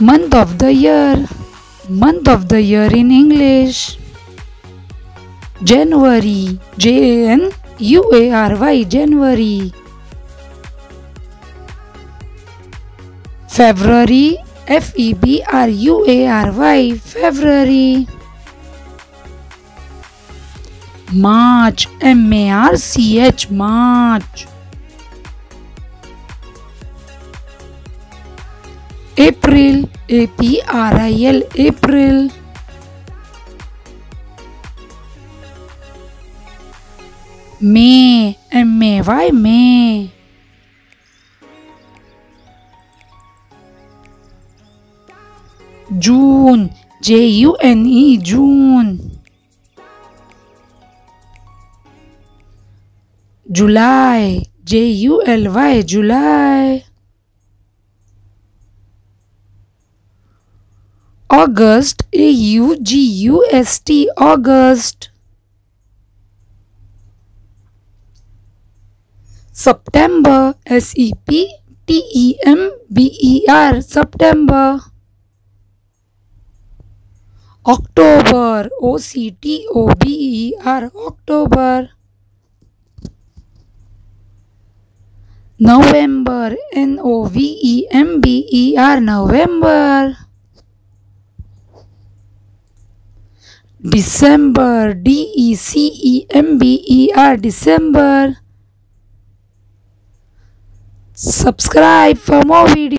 Month of the year. Month of the year in English. January. J-A-N-U-A-R-Y. January. February. F-E-B-R-U-A-R-Y. February. March. M-A-R-C-H. March. April. A-P-R-I-L. April. May. M-A-Y. May. June. J-U-N-E. June. July. J-U-L-Y. July. August. A-U-G-U-S-T. August. September. S-E-P-T-E-M-B-E-R. September. October. O-C-T-O-B-E-R. October. November. N-O-V-E-M-B-E-R. November. December. D-E-C-E-M-B-E-R. December. Subscribe for more videos.